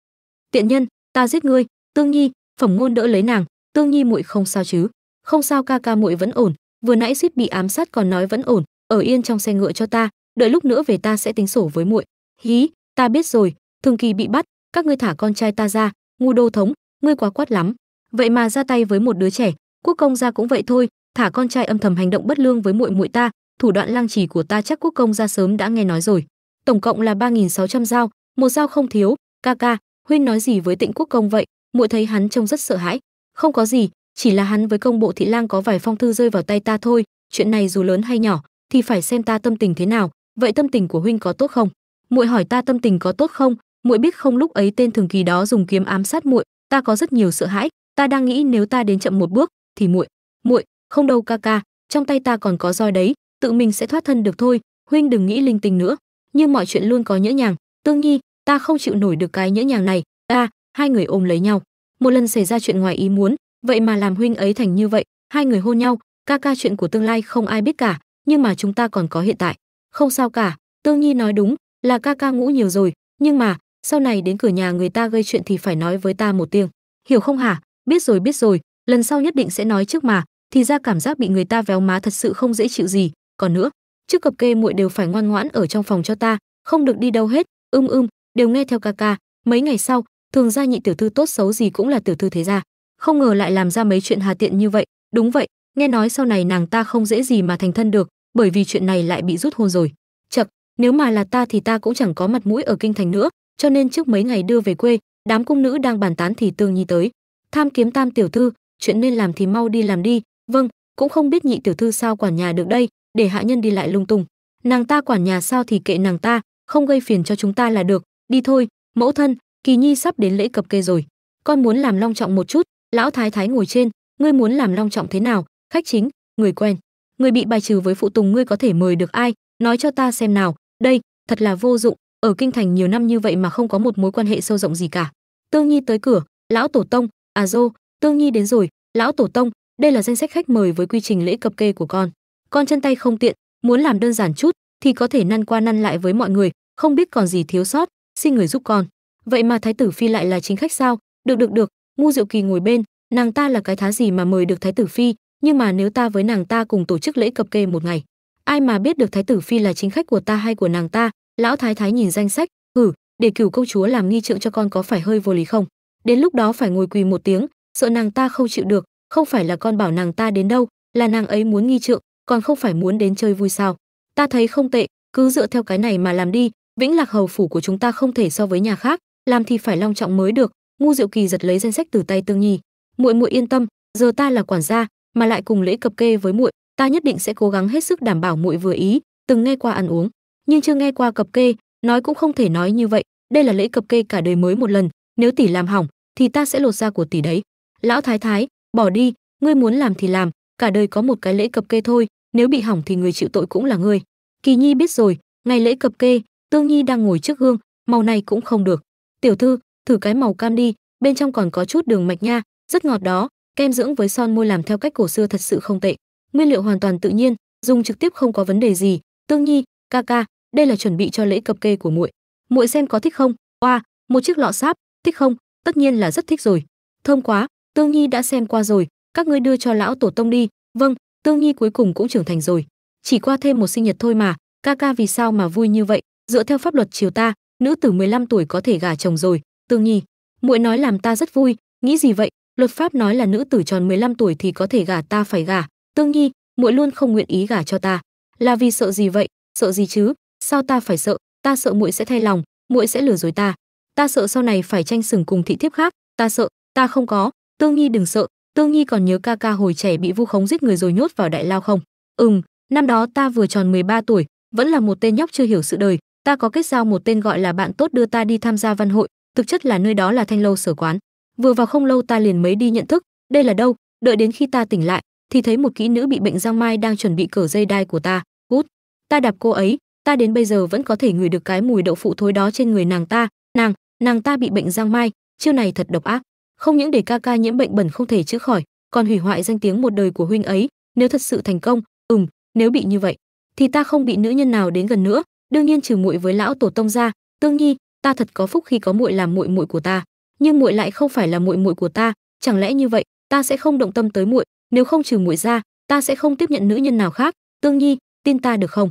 Tiện nhân, ta giết ngươi. Tương Nhi, Phẩm Ngôn đỡ lấy nàng. Tương Nhi, muội không sao chứ? Không sao ca ca, muội vẫn ổn, vừa nãy suýt bị ám sát còn nói vẫn ổn. Ở yên trong xe ngựa cho ta, đợi lúc nữa về ta sẽ tính sổ với muội. Hí, ta biết rồi, Thường Kỳ bị bắt, các ngươi thả con trai ta ra. Ngưu đô thống, ngươi quá quát lắm, vậy mà ra tay với một đứa trẻ. Quốc Công gia cũng vậy thôi, thả con trai âm thầm hành động bất lương với muội muội ta, thủ đoạn lăng trì của ta chắc Quốc Công gia sớm đã nghe nói rồi. Tổng cộng là ba nghìn sáu trăm dao, một dao không thiếu. Ca ca, huynh nói gì với Tịnh Quốc Công vậy? Muội thấy hắn trông rất sợ hãi. Không có gì, chỉ là hắn với Công bộ thị lang có vài phong thư rơi vào tay ta thôi, chuyện này dù lớn hay nhỏ thì phải xem ta tâm tình thế nào. Vậy tâm tình của huynh có tốt không? Muội hỏi ta tâm tình có tốt không? Muội biết không, lúc ấy tên Thường Kỳ đó dùng kiếm ám sát muội, ta có rất nhiều sợ hãi, ta đang nghĩ nếu ta đến chậm một bước thì muội muội không đâu ca ca, trong tay ta còn có roi đấy, tự mình sẽ thoát thân được thôi, huynh đừng nghĩ linh tinh nữa. Nhưng mọi chuyện luôn có nhỡ nhàng. Tương Nhi, ta không chịu nổi được cái nhỡ nhàng này. Ta, hai người ôm lấy nhau. Một lần xảy ra chuyện ngoài ý muốn, vậy mà làm huynh ấy thành như vậy. Hai người hôn nhau, ca ca chuyện của tương lai không ai biết cả, nhưng mà chúng ta còn có hiện tại. Không sao cả, Tương Nhi nói đúng, là ca ca ngủ nhiều rồi, nhưng mà sau này đến cửa nhà người ta gây chuyện thì phải nói với ta một tiếng, hiểu không hả? Biết rồi biết rồi, lần sau nhất định sẽ nói trước mà. Thì ra cảm giác bị người ta véo má thật sự không dễ chịu gì. Còn nữa, trước cập kê muội đều phải ngoan ngoãn ở trong phòng cho ta, không được đi đâu hết. Ưm ưm, đều nghe theo ca ca. Mấy ngày sau, Thường gia nhị tiểu thư tốt xấu gì cũng là tiểu thư thế gia, không ngờ lại làm ra mấy chuyện hà tiện như vậy. Đúng vậy, nghe nói sau này nàng ta không dễ gì mà thành thân được, bởi vì chuyện này lại bị rút hôn rồi. Chậc, nếu mà là ta thì ta cũng chẳng có mặt mũi ở kinh thành nữa, cho nên trước mấy ngày đưa về quê. Đám cung nữ đang bàn tán thì Tương Nhi tới. Tham Kiếm Tam tiểu thư, chuyện nên làm thì mau đi làm đi. Vâng, cũng không biết nhị tiểu thư sao quản nhà được đây, để hạ nhân đi lại lung tung. Nàng ta quản nhà sao thì kệ nàng ta, không gây phiền cho chúng ta là được. Đi thôi, mẫu thân, Kỳ Nhi sắp đến lễ cập kê rồi. Con muốn làm long trọng một chút. Lão thái thái ngồi trên, ngươi muốn làm long trọng thế nào? Khách chính, người quen, người bị bài trừ với phụ tùng, ngươi có thể mời được ai? Nói cho ta xem nào. Đây, thật là vô dụng, ở kinh thành nhiều năm như vậy mà không có một mối quan hệ sâu rộng gì cả. Tương Nhi tới cửa, lão tổ tông, à dô, Tương Nhi đến rồi, lão tổ tông, đây là danh sách khách mời với quy trình lễ cập kê của con. Con chân tay không tiện, muốn làm đơn giản chút thì có thể năn qua năn lại với mọi người, không biết còn gì thiếu sót, xin người giúp con. Vậy mà Thái tử Phi lại là chính khách sao? Được được được, Ngưu Diệu Kỳ ngồi bên, nàng ta là cái thá gì mà mời được Thái tử Phi, nhưng mà nếu ta với nàng ta cùng tổ chức lễ cập kê một ngày, ai mà biết được Thái tử Phi là chính khách của ta hay của nàng ta. Lão thái thái nhìn danh sách, hử, để cửu công chúa làm nghi trượng cho con có phải hơi vô lý không? Đến lúc đó phải ngồi quỳ một tiếng, sợ nàng ta không chịu được. Không phải là con bảo nàng ta đến đâu, là nàng ấy muốn nghi trượng, còn không phải muốn đến chơi vui sao? Ta thấy không tệ, cứ dựa theo cái này mà làm đi. Vĩnh Lạc hầu phủ của chúng ta không thể so với nhà khác, làm thì phải long trọng mới được. Ngưu Diệu Kỳ giật lấy danh sách từ tay Tương Nhi. Muội muội yên tâm, giờ ta là quản gia, mà lại cùng lễ cập kê với muội, ta nhất định sẽ cố gắng hết sức đảm bảo muội vừa ý. Từng nghe qua ăn uống, nhưng chưa nghe qua cập kê, nói cũng không thể nói như vậy. Đây là lễ cập kê cả đời mới một lần, nếu tỷ làm hỏng thì ta sẽ lột da của tỷ đấy. Lão thái thái, bỏ đi, ngươi muốn làm thì làm, cả đời có một cái lễ cập kê thôi, nếu bị hỏng thì người chịu tội cũng là ngươi. Kỳ Nhi biết rồi, ngày lễ cập kê, Tương Nhi đang ngồi trước gương, màu này cũng không được. Tiểu thư, thử cái màu cam đi, bên trong còn có chút đường mạch nha, rất ngọt đó. Kem dưỡng với son môi làm theo cách cổ xưa thật sự không tệ, nguyên liệu hoàn toàn tự nhiên, dùng trực tiếp không có vấn đề gì. Tương Nhi, ca ca, đây là chuẩn bị cho lễ cập kê của muội, muội xem có thích không? Oa, một chiếc lọ sáp, thích không? Tất nhiên là rất thích rồi, thơm quá. Tương Nhi đã xem qua rồi, các ngươi đưa cho lão tổ tông đi. Vâng, Tương Nhi cuối cùng cũng trưởng thành rồi, chỉ qua thêm một sinh nhật thôi mà. Ca ca vì sao mà vui như vậy? Dựa theo pháp luật triều ta, nữ tử mười lăm tuổi có thể gả chồng rồi. Tương Nhi, muội nói làm ta rất vui, nghĩ gì vậy? Luật pháp nói là nữ tử tròn mười lăm tuổi thì có thể gả, ta phải gả. Tương Nhi, muội luôn không nguyện ý gả cho ta, là vì sợ gì vậy? Sợ gì chứ? Sao ta phải sợ? Ta sợ muội sẽ thay lòng, muội sẽ lừa dối ta. Ta sợ sau này phải tranh sủng cùng thị thiếp khác, ta sợ, ta không có. Tương Nhi đừng sợ, Tương Nhi còn nhớ ca ca hồi trẻ bị vu khống giết người rồi nhốt vào đại lao không? Ừm, năm đó ta vừa tròn mười ba tuổi, vẫn là một tên nhóc chưa hiểu sự đời, ta có kết giao một tên gọi là bạn tốt đưa ta đi tham gia văn hội, thực chất là nơi đó là Thanh Lâu Sở Quán. Vừa vào không lâu ta liền mới đi nhận thức, đây là đâu, đợi đến khi ta tỉnh lại thì thấy một kỹ nữ bị bệnh giang mai đang chuẩn bị cởi dây đai của ta, cút. Ta đạp cô ấy, ta đến bây giờ vẫn có thể ngửi được cái mùi đậu phụ thối đó trên người nàng ta. Nàng, nàng ta bị bệnh giang mai, chiêu này thật độc ác, không những để ca ca nhiễm bệnh bẩn không thể chữa khỏi, còn hủy hoại danh tiếng một đời của huynh ấy. Nếu thật sự thành công, ừm, nếu bị như vậy thì ta không bị nữ nhân nào đến gần nữa, đương nhiên trừ muội với lão tổ tông ra. Tương Nhi, ta thật có phúc khi có muội làm muội muội của ta, nhưng muội lại không phải là muội muội của ta, chẳng lẽ như vậy ta sẽ không động tâm tới muội? Nếu không trừ muội ra, ta sẽ không tiếp nhận nữ nhân nào khác. Tương Nhi, tin ta được không?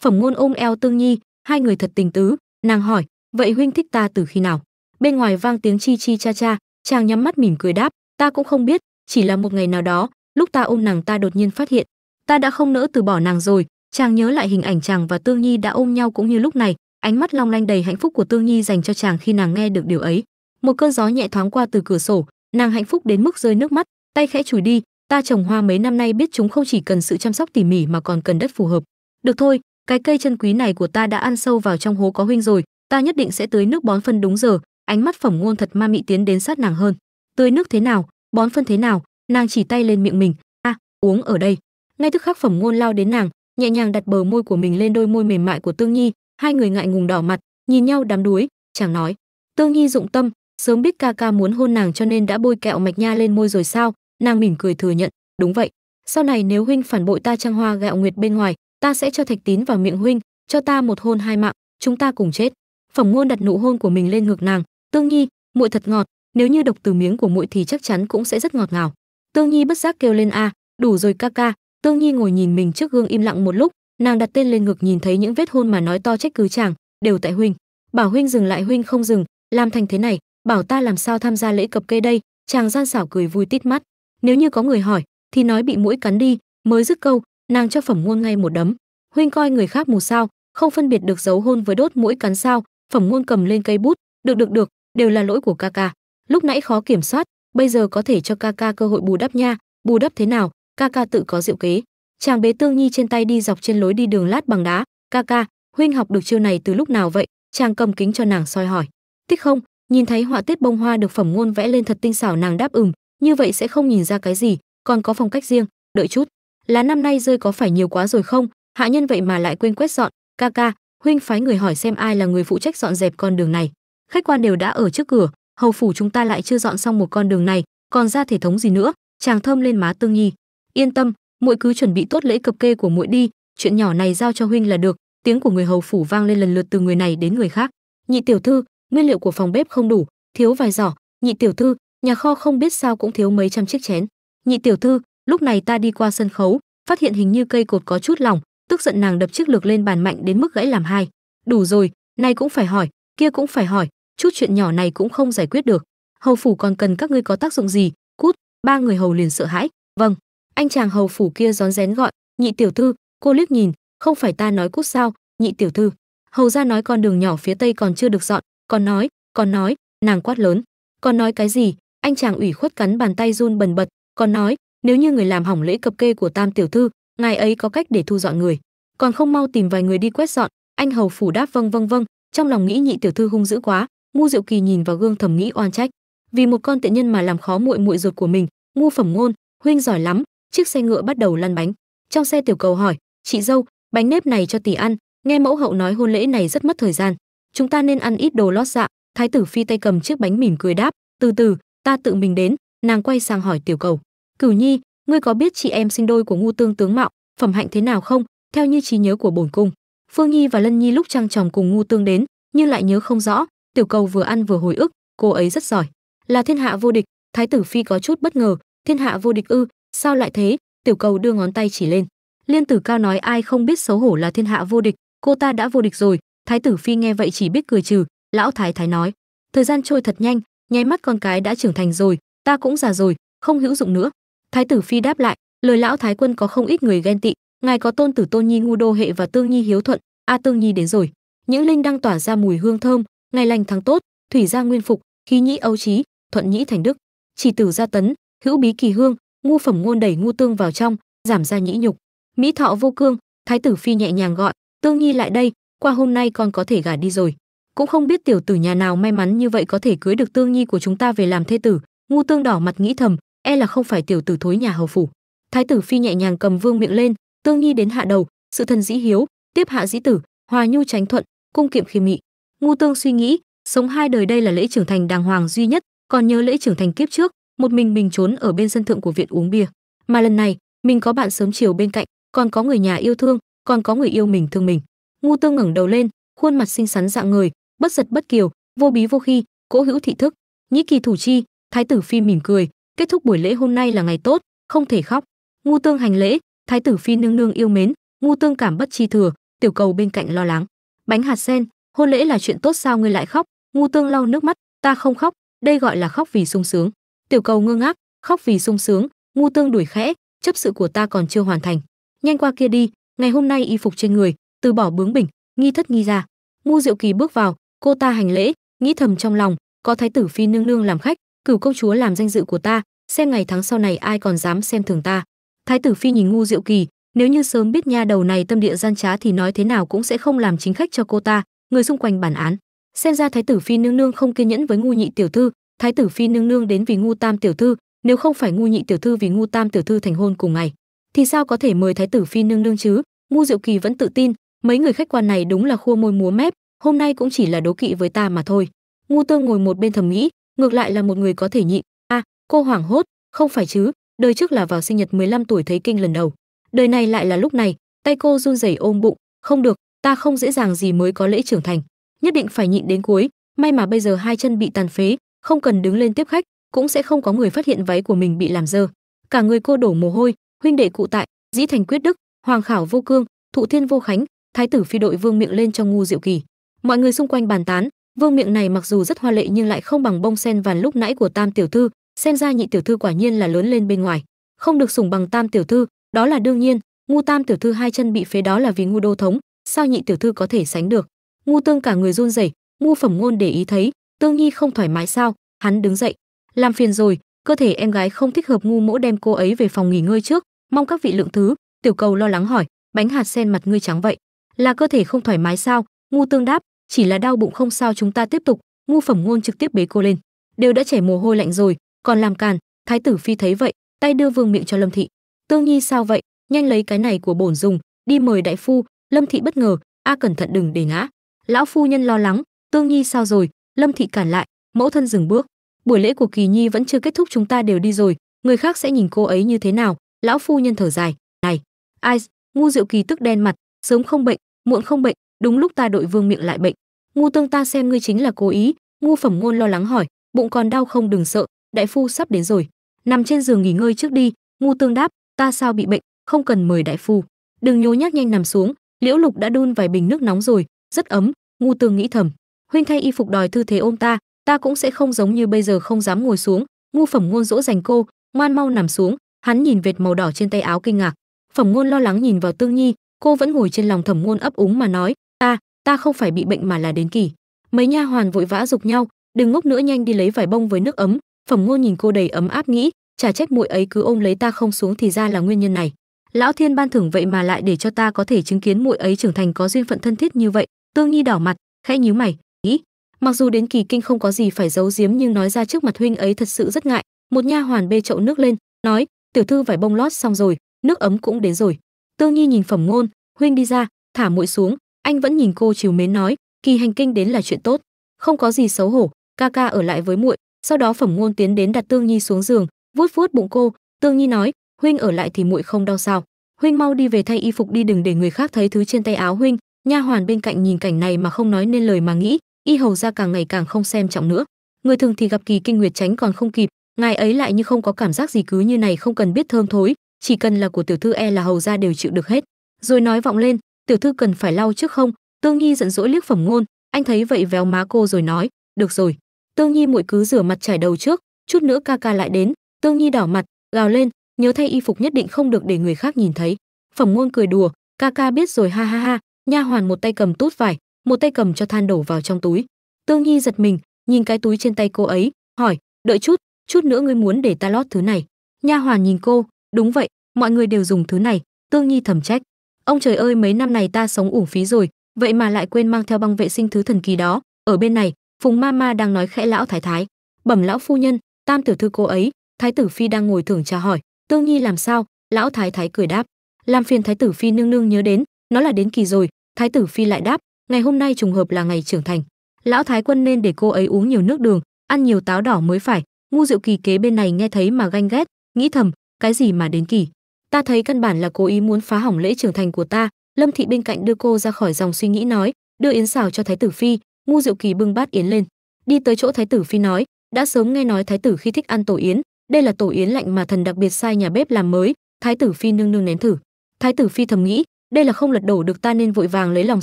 Phẩm Ngôn ôm eo Tương Nhi, hai người thật tình tứ. Nàng hỏi, vậy huynh thích ta từ khi nào? Bên ngoài vang tiếng chi chi cha cha, chàng nhắm mắt mỉm cười đáp, ta cũng không biết, chỉ là một ngày nào đó lúc ta ôm nàng, ta đột nhiên phát hiện ta đã không nỡ từ bỏ nàng rồi. Chàng nhớ lại hình ảnh chàng và Tương Nhi đã ôm nhau cũng như lúc này, ánh mắt long lanh đầy hạnh phúc của Tương Nhi dành cho chàng khi nàng nghe được điều ấy. Một cơn gió nhẹ thoáng qua từ cửa sổ, nàng hạnh phúc đến mức rơi nước mắt, tay khẽ chùi đi. Ta trồng hoa mấy năm nay biết chúng không chỉ cần sự chăm sóc tỉ mỉ mà còn cần đất phù hợp. Được thôi, cái cây chân quý này của ta đã ăn sâu vào trong hố có huynh rồi, ta nhất định sẽ tưới nước bón phân đúng giờ. Ánh mắt Phẩm Ngôn thật ma mị tiến đến sát nàng hơn. Tưới nước thế nào, bón phân thế nào? Nàng chỉ tay lên miệng mình, a, à, uống ở đây. Ngay tức khắc Phẩm Ngôn lao đến nàng, nhẹ nhàng đặt bờ môi của mình lên đôi môi mềm mại của Tương Nhi, hai người ngại ngùng đỏ mặt, nhìn nhau đắm đuối. Chàng nói, Tương Nhi dụng tâm, sớm biết ca ca muốn hôn nàng cho nên đã bôi kẹo mạch nha lên môi rồi sao? Nàng mỉm cười thừa nhận, đúng vậy, sau này nếu huynh phản bội ta trăng hoa gạo nguyệt bên ngoài, ta sẽ cho thạch tín vào miệng huynh, cho ta một hôn hai mạng, chúng ta cùng chết. Phẩm Ngôn đặt nụ hôn của mình lên ngực nàng. Tương Nhi, muội thật ngọt, nếu như độc từ miếng của muội thì chắc chắn cũng sẽ rất ngọt ngào. Tương Nhi bất giác kêu lên a, à, đủ rồi ca ca. Tương Nhi ngồi nhìn mình trước gương im lặng một lúc, nàng đặt tên lên ngực nhìn thấy những vết hôn mà nói to trách cứ chàng, đều tại huynh. Bảo huynh dừng lại huynh không dừng, làm thành thế này, bảo ta làm sao tham gia lễ cập kê đây? Chàng gian xảo cười vui tít mắt. Nếu như có người hỏi, thì nói bị mũi cắn đi. Mới dứt câu, nàng cho Phẩm Ngôn ngay một đấm. Huynh coi người khác mù sao? Không phân biệt được dấu hôn với đốt mũi cắn sao? Phẩm Ngôn cầm lên cây bút, được được được, đều là lỗi của ca ca. Lúc nãy khó kiểm soát, bây giờ có thể cho ca ca cơ hội bù đắp nha. Bù đắp thế nào? Ca ca tự có diệu kế. Chàng bế Tương Nhi trên tay đi dọc trên lối đi đường lát bằng đá. Ca ca, huynh học được chiêu này từ lúc nào vậy? Chàng cầm kính cho nàng soi hỏi. Tích không, nhìn thấy họa tiết bông hoa được Phẩm Ngôn vẽ lên thật tinh xảo, nàng đáp ừm, như vậy sẽ không nhìn ra cái gì, còn có phong cách riêng. Đợi chút, lá năm nay rơi có phải nhiều quá rồi không? Hạ nhân vậy mà lại quên quét dọn. Ca ca, huynh phái người hỏi xem ai là người phụ trách dọn dẹp con đường này. Khách quan đều đã ở trước cửa, hầu phủ chúng ta lại chưa dọn xong một con đường này, còn ra thể thống gì nữa? Chàng thơm lên má Tương Nhi. Yên tâm, muội cứ chuẩn bị tốt lễ cập kê của muội đi, chuyện nhỏ này giao cho huynh là được. Tiếng của người hầu phủ vang lên lần lượt từ người này đến người khác. Nhị tiểu thư, nguyên liệu của phòng bếp không đủ, thiếu vài giỏ. Nhị tiểu thư, nhà kho không biết sao cũng thiếu mấy trăm chiếc chén. Nhị tiểu thư, lúc này ta đi qua sân khấu, phát hiện hình như cây cột có chút lỏng, tức giận nàng đập chiếc lược lên bàn mạnh đến mức gãy làm hai. Đủ rồi, này cũng phải hỏi, kia cũng phải hỏi, chút chuyện nhỏ này cũng không giải quyết được. Hầu phủ còn cần các ngươi có tác dụng gì? Cút! Ba người hầu liền sợ hãi. Vâng. Anh chàng hầu phủ kia rón rén gọi. Nhị tiểu thư, cô liếc nhìn, không phải ta nói cút sao? Nhị tiểu thư, hầu gia nói con đường nhỏ phía tây còn chưa được dọn. Còn nói, còn nói, nàng quát lớn. Còn nói cái gì? Anh chàng ủy khuất cắn bàn tay run bần bật. Còn nói, nếu như người làm hỏng lễ cập kê của Tam tiểu thư, ngài ấy có cách để thu dọn người, còn không mau tìm vài người đi quét dọn. Anh hầu phủ đáp vâng vâng vâng, trong lòng nghĩ nhị tiểu thư hung dữ quá. Ngưu Diệu Kỳ nhìn vào gương thầm nghĩ oan trách, vì một con tiện nhân mà làm khó muội muội ruột của mình. Ngưu Phẩm Ngôn, huynh giỏi lắm. Chiếc xe ngựa bắt đầu lăn bánh. Trong xe Tiểu Cầu hỏi, chị dâu, bánh nếp này cho tỷ ăn, nghe mẫu hậu nói hôn lễ này rất mất thời gian, chúng ta nên ăn ít đồ lót dạ. Thái tử Phi tay cầm chiếc bánh mỉm cười đáp, từ từ, ta tự mình đến. Nàng quay sang hỏi Tiểu Cầu, Cửu Nhi, ngươi có biết chị em sinh đôi của Ngưu Tương tướng mạo, phẩm hạnh thế nào không? Theo như trí nhớ của bổn cung, Phương Nhi và Lân Nhi lúc trăng tròn cùng Ngưu Tương đến, nhưng lại nhớ không rõ. Tiểu Cầu vừa ăn vừa hồi ức, cô ấy rất giỏi, là thiên hạ vô địch. Thái tử Phi có chút bất ngờ, thiên hạ vô địch ư? Sao lại thế? Tiểu Cầu đưa ngón tay chỉ lên. Liên Tử Cao nói ai không biết xấu hổ là thiên hạ vô địch, cô ta đã vô địch rồi. Thái tử Phi nghe vậy chỉ biết cười trừ. Lão thái thái nói, thời gian trôi thật nhanh, nháy mắt con cái đã trưởng thành rồi, ta cũng già rồi, không hữu dụng nữa. Thái tử Phi đáp lại, lời lão thái quân có không ít người ghen tị, ngài có tôn tử Tôn Nhi ngu đô hệ và Tương Nhi hiếu thuận. A à, Tương Nhi đến rồi, những linh đang tỏa ra mùi hương thơm, ngày lành tháng tốt, thủy gia nguyên phục, khí nhĩ ấu trí, thuận nhĩ thành đức, chỉ tử gia tấn, hữu bí kỳ hương. Ngưu Phẩm Ngôn đẩy Ngưu Tương vào trong, giảm ra nhĩ nhục, mỹ thọ vô cương. Thái tử Phi nhẹ nhàng gọi, Tương Nhi lại đây, qua hôm nay con có thể gả đi rồi. Cũng không biết tiểu tử nhà nào may mắn như vậy có thể cưới được Tương Nhi của chúng ta về làm thê tử. Ngưu Tương đỏ mặt nghĩ thầm, e là không phải tiểu tử thối nhà hầu phủ. Thái tử Phi nhẹ nhàng cầm vương miệng lên, Tương Nhi đến hạ đầu, sự thần dĩ hiếu, tiếp hạ dĩ tử, hòa nhu tránh thuận, cung kiệm khiêm mị. Ngưu Tương suy nghĩ, sống hai đời đây là lễ trưởng thành đàng hoàng duy nhất, còn nhớ lễ trưởng thành kiếp trước, một mình mình trốn ở bên sân thượng của viện uống bia, mà lần này mình có bạn sớm chiều bên cạnh, còn có người nhà yêu thương, còn có người yêu mình thương mình. Ngưu Tương ngẩng đầu lên, khuôn mặt xinh xắn dạng người, bất giật bất kiều, vô bí vô khi, cố hữu thị thức, nhĩ kỳ thủ chi. Thái tử Phi mỉm cười, kết thúc buổi lễ hôm nay là ngày tốt, không thể khóc. Ngưu Tương hành lễ, Thái tử Phi nương nương yêu mến. Ngưu Tương cảm bất chi thừa. Tiểu Cầu bên cạnh lo lắng, bánh hạt sen, hôn lễ là chuyện tốt sao ngươi lại khóc? Ngưu Tương lau nước mắt, ta không khóc, đây gọi là khóc vì sung sướng. Tiểu Cầu ngơ ngác, khóc vì sung sướng? Ngưu Tương đuổi khẽ, chấp sự của ta còn chưa hoàn thành, nhanh qua kia đi. Ngày hôm nay y phục trên người, từ bỏ bướng bỉnh, nghi thất nghi ra. Ngưu Diệu Kỳ bước vào, cô ta hành lễ, nghĩ thầm trong lòng, có Thái tử Phi nương nương làm khách, cửu công chúa làm danh dự của ta, xem ngày tháng sau này ai còn dám xem thường ta. Thái tử Phi nhìn Ngưu Diệu Kỳ, nếu như sớm biết nha đầu này tâm địa gian trá thì nói thế nào cũng sẽ không làm chính khách cho cô ta. Người xung quanh bản án, xem ra Thái tử Phi nương nương không kiên nhẫn với Ngưu nhị tiểu thư. Thái tử Phi nương nương đến vì Ngưu Tam tiểu thư, nếu không phải Ngưu nhị tiểu thư vì Ngưu Tam tiểu thư thành hôn cùng ngày thì sao có thể mời Thái tử Phi nương nương chứ? Ngưu Diệu Kỳ vẫn tự tin, mấy người khách quan này đúng là khua môi múa mép, hôm nay cũng chỉ là đố kỵ với ta mà thôi. Ngưu Tương ngồi một bên thầm nghĩ, ngược lại là một người có thể nhịn. A, à, cô hoảng hốt, không phải chứ, đời trước là vào sinh nhật mười lăm tuổi thấy kinh lần đầu, đời này lại là lúc này. Tay cô run rẩy ôm bụng, không được, ta không dễ dàng gì mới có lễ trưởng thành, nhất định phải nhịn đến cuối. May mà bây giờ hai chân bị tàn phế, không cần đứng lên tiếp khách, cũng sẽ không có người phát hiện váy của mình bị làm dơ. Cả người cô đổ mồ hôi, huynh đệ cụ tại, dĩ thành quyết đức, hoàng khảo vô cương, thụ thiên vô khánh, thái tử phi đội vương miệng lên cho Ngưu Diệu Kỳ. Mọi người xung quanh bàn tán, vương miệng này mặc dù rất hoa lệ nhưng lại không bằng bông sen vàng lúc nãy của Tam tiểu thư, xem ra nhị tiểu thư quả nhiên là lớn lên bên ngoài, không được sủng bằng Tam tiểu thư, đó là đương nhiên. Ngu Tam tiểu thư hai chân bị phế đó là vì Ngu đô thống, sao nhị tiểu thư có thể sánh được? Ngưu Tương cả người run rẩy, Ngưu Phẩm Ngôn để ý thấy, Tương Nhi không thoải mái sao? Hắn đứng dậy, làm phiền rồi, cơ thể em gái không thích hợp, Ngu mỗ đem cô ấy về phòng nghỉ ngơi trước, mong các vị lượng thứ. Tiểu Cầu lo lắng hỏi, bánh hạt sen mặt ngươi trắng vậy, là cơ thể không thoải mái sao? Ngưu Tương đáp, chỉ là đau bụng không sao, chúng ta tiếp tục. Ngưu Phẩm Ngôn trực tiếp bế cô lên, đều đã chảy mồ hôi lạnh rồi, còn làm càn. Thái tử phi thấy vậy, tay đưa vương miệng cho Lâm Thị, Tương Nhi sao vậy? Nhanh lấy cái này của bổn dùng, đi mời đại phu. Lâm Thị bất ngờ, a cẩn thận đừng để ngã. Lão phu nhân lo lắng, Tương Nhi sao rồi? Lâm Thị cản lại, mẫu thân dừng bước. Buổi lễ của Kỳ Nhi vẫn chưa kết thúc, chúng ta đều đi rồi, người khác sẽ nhìn cô ấy như thế nào? Lão phu nhân thở dài, này, ai? Ngưu Diệu Kỳ tức đen mặt, sớm không bệnh, muộn không bệnh, đúng lúc ta đội vương miệng lại bệnh. Ngưu Tương ta xem ngươi chính là cố ý. Ngưu Phẩm Ngôn lo lắng hỏi, bụng còn đau không? Đừng sợ, đại phu sắp đến rồi, nằm trên giường nghỉ ngơi trước đi. Ngưu Tương đáp, ta sao bị bệnh? Không cần mời đại phu. Đừng nhố nhác, nhanh nằm xuống. Liễu Lục đã đun vài bình nước nóng rồi, rất ấm. Ngưu Tương nghĩ thầm, huynh thay y phục đòi thư thế ôm ta, ta cũng sẽ không giống như bây giờ không dám ngồi xuống. Ngưu Phẩm Ngôn dỗ dành cô, ngoan mau nằm xuống. Hắn nhìn vệt màu đỏ trên tay áo kinh ngạc. Phẩm Ngôn lo lắng nhìn vào Tương Nhi, cô vẫn ngồi trên lòng Thẩm Ngôn ấp úng mà nói, ta, ta không phải bị bệnh mà là đến kỳ. Mấy nha hoàn vội vã giục nhau, đừng ngốc nữa, nhanh đi lấy vải bông với nước ấm. Phẩm Ngôn nhìn cô đầy ấm áp nghĩ, chả trách muội ấy cứ ôm lấy ta không xuống, thì ra là nguyên nhân này. Lão thiên ban thưởng vậy mà lại để cho ta có thể chứng kiến muội ấy trưởng thành, có duyên phận thân thiết như vậy. Tương Nhi đỏ mặt, khẽ nhíu mày, nghĩ, mặc dù đến kỳ kinh không có gì phải giấu giếm nhưng nói ra trước mặt huynh ấy thật sự rất ngại. Một nha hoàn bê chậu nước lên, nói, tiểu thư vải bông lót xong rồi, nước ấm cũng đến rồi. Tương Nhi nhìn Phẩm Ngôn, huynh đi ra, thả muội xuống. Anh vẫn nhìn cô trìu mến nói, kỳ hành kinh đến là chuyện tốt, không có gì xấu hổ, ca ca ở lại với muội. Sau đó Phẩm Ngôn tiến đến đặt Tương Nhi xuống giường, vuốt vuốt bụng cô. Tương Nhi nói, huynh ở lại thì muội không đau sao? Huynh mau đi về thay y phục đi, đừng để người khác thấy thứ trên tay áo huynh. Nha hoàn bên cạnh nhìn cảnh này mà không nói nên lời, mà nghĩ, y hầu ra càng ngày càng không xem trọng nữa. Người thường thì gặp kỳ kinh nguyệt tránh còn không kịp, ngài ấy lại như không có cảm giác gì, cứ như này không cần biết thơm thối, chỉ cần là của tiểu thư e là hầu ra đều chịu được hết. Rồi nói vọng lên, tiểu thư cần phải lau trước không? Tương Nhi giận dỗi liếc Phẩm Ngôn, anh thấy vậy véo má cô rồi nói, được rồi, Tương Nhi muội cứ rửa mặt chải đầu trước, chút nữa ca ca lại đến. Tương Nhi đỏ mặt, gào lên, nhớ thay y phục nhất định không được để người khác nhìn thấy. Phẩm Ngôn cười đùa, ca ca biết rồi, ha ha ha. Nha hoàn một tay cầm tút vải, một tay cầm cho than đổ vào trong túi. Tương Nhi giật mình nhìn cái túi trên tay cô ấy, hỏi, đợi chút, chút nữa ngươi muốn để ta lót thứ này? Nha hoàn nhìn cô, đúng vậy, mọi người đều dùng thứ này. Tương Nhi thầm trách, ông trời ơi, mấy năm này ta sống uổng phí rồi, vậy mà lại quên mang theo băng vệ sinh thứ thần kỳ đó. Ở bên này, Phùng ma ma đang nói khẽ, lão thái thái, bẩm lão phu nhân, Tam tiểu thư cô ấy. Thái tử phi đang ngồi thưởng trà hỏi, Tương Nhi làm sao? Lão thái thái cười đáp, làm phiền thái tử phi nương nương nhớ đến, nó là đến kỳ rồi. Thái tử phi lại đáp, ngày hôm nay trùng hợp là ngày trưởng thành, lão thái quân nên để cô ấy uống nhiều nước đường, ăn nhiều táo đỏ mới phải. Ngưu Diệu Kỳ kế bên này nghe thấy mà ganh ghét, nghĩ thầm, cái gì mà đến kỳ, ta thấy căn bản là cố ý muốn phá hỏng lễ trưởng thành của ta. Lâm Thị bên cạnh đưa cô ra khỏi dòng suy nghĩ, nói, đưa yến xào cho thái tử phi. Ngưu Diệu Kỳ bưng bát yến lên, đi tới chỗ thái tử phi nói, đã sớm nghe nói thái tử khi thích ăn tổ yến, đây là tổ yến lạnh mà thần đặc biệt sai nhà bếp làm mới, thái tử phi nương nương nếm thử. Thái tử phi thầm nghĩ, đây là không lật đổ được ta nên vội vàng lấy lòng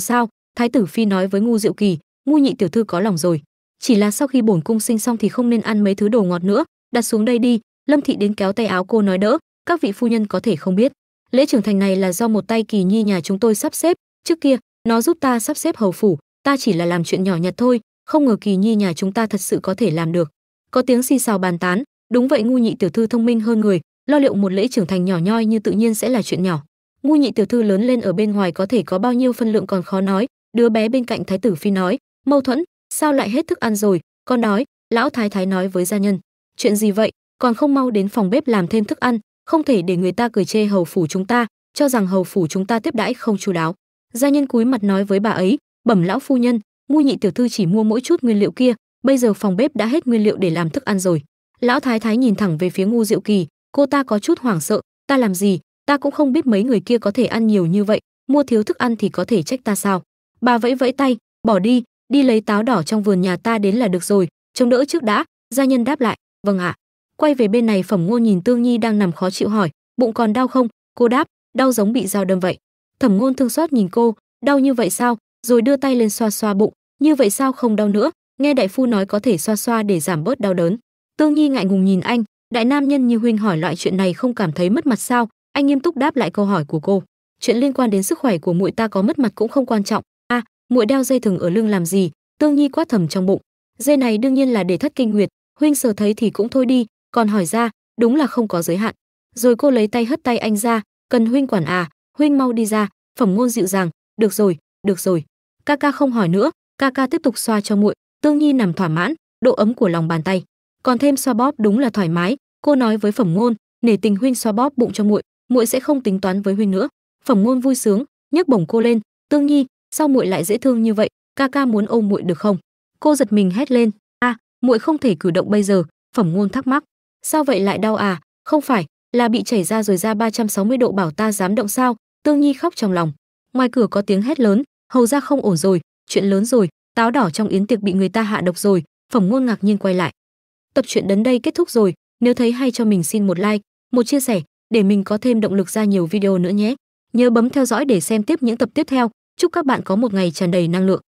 sao? Thái tử phi nói với Ngưu Diệu Kỳ, Ngưu nhị tiểu thư có lòng rồi, chỉ là sau khi bổn cung sinh xong thì không nên ăn mấy thứ đồ ngọt nữa, đặt xuống đây đi. Lâm Thị đến kéo tay áo cô nói, đỡ, các vị phu nhân có thể không biết, lễ trưởng thành này là do một tay Kỳ Nhi nhà chúng tôi sắp xếp, trước kia nó giúp ta sắp xếp hầu phủ, ta chỉ là làm chuyện nhỏ nhặt thôi, không ngờ Kỳ Nhi nhà chúng ta thật sự có thể làm được. Có tiếng xì xào bàn tán, đúng vậy, Ngưu nhị tiểu thư thông minh hơn người, lo liệu một lễ trưởng thành nhỏ nhoi như tự nhiên sẽ là chuyện nhỏ. Ngưu nhị tiểu thư lớn lên ở bên ngoài có thể có bao nhiêu phân lượng còn khó nói. Đứa bé bên cạnh thái tử phi nói, mâu thuẫn, sao lại hết thức ăn rồi, con đói. Lão thái thái nói với gia nhân, chuyện gì vậy, còn không mau đến phòng bếp làm thêm thức ăn, không thể để người ta cười chê hầu phủ chúng ta, cho rằng hầu phủ chúng ta tiếp đãi không chu đáo. Gia nhân cúi mặt nói với bà ấy, bẩm lão phu nhân, Ngưu nhị tiểu thư chỉ mua mỗi chút nguyên liệu kia, bây giờ phòng bếp đã hết nguyên liệu để làm thức ăn rồi. Lão thái thái nhìn thẳng về phía Ngưu Diệu Kỳ, cô ta có chút hoảng sợ, ta làm gì, ta cũng không biết mấy người kia có thể ăn nhiều như vậy, mua thiếu thức ăn thì có thể trách ta sao? Bà vẫy vẫy tay, bỏ đi, đi lấy táo đỏ trong vườn nhà ta đến là được rồi, chống đỡ trước đã. Gia nhân đáp lại, vâng ạ. Quay về bên này, Phẩm Ngôn nhìn Tương Nhi đang nằm khó chịu hỏi, bụng còn đau không? Cô đáp, đau giống bị dao đâm vậy. Thẩm Ngôn thương xót nhìn cô, đau như vậy sao? Rồi đưa tay lên xoa xoa bụng, như vậy sao không đau nữa? Nghe đại phu nói có thể xoa xoa để giảm bớt đau đớn. Tương Nhi ngại ngùng nhìn anh, đại nam nhân như huynh hỏi loại chuyện này không cảm thấy mất mặt sao? Anh nghiêm túc đáp lại câu hỏi của cô, chuyện liên quan đến sức khỏe của muội ta có mất mặt cũng không quan trọng. A, à, muội đeo dây thừng ở lưng làm gì? Tương Nhi quát thầm trong bụng, dây này đương nhiên là để thất kinh nguyệt, huynh sờ thấy thì cũng thôi đi, còn hỏi ra, đúng là không có giới hạn. Rồi cô lấy tay hất tay anh ra, cần huynh quản à? Huynh mau đi ra. Phẩm Ngôn dịu dàng, được rồi, được rồi, ca ca không hỏi nữa, ca ca tiếp tục xoa cho muội. Tương Nhi nằm thỏa mãn, độ ấm của lòng bàn tay, còn thêm xoa bóp đúng là thoải mái. Cô nói với Phẩm Ngôn, nể tình huynh xoa bóp bụng cho muội, muội sẽ không tính toán với huynh nữa. Phẩm Ngôn vui sướng, nhấc bổng cô lên, Tương Nhi, sao muội lại dễ thương như vậy? Ca ca muốn ôm muội được không? Cô giật mình hét lên, a, à, muội không thể cử động bây giờ. Phẩm Ngôn thắc mắc, sao vậy lại đau à? Không phải là bị chảy ra rồi ra ba trăm sáu mươi độ, bảo ta dám động sao? Tương Nhi khóc trong lòng. Ngoài cửa có tiếng hét lớn, hầu ra không ổn rồi, chuyện lớn rồi, táo đỏ trong yến tiệc bị người ta hạ độc rồi. Phẩm Ngôn ngạc nhiên quay lại. Tập truyện đến đây kết thúc rồi, nếu thấy hay cho mình xin một like, một chia sẻ để mình có thêm động lực ra nhiều video nữa nhé. Nhớ bấm theo dõi để xem tiếp những tập tiếp theo. Chúc các bạn có một ngày tràn đầy năng lượng.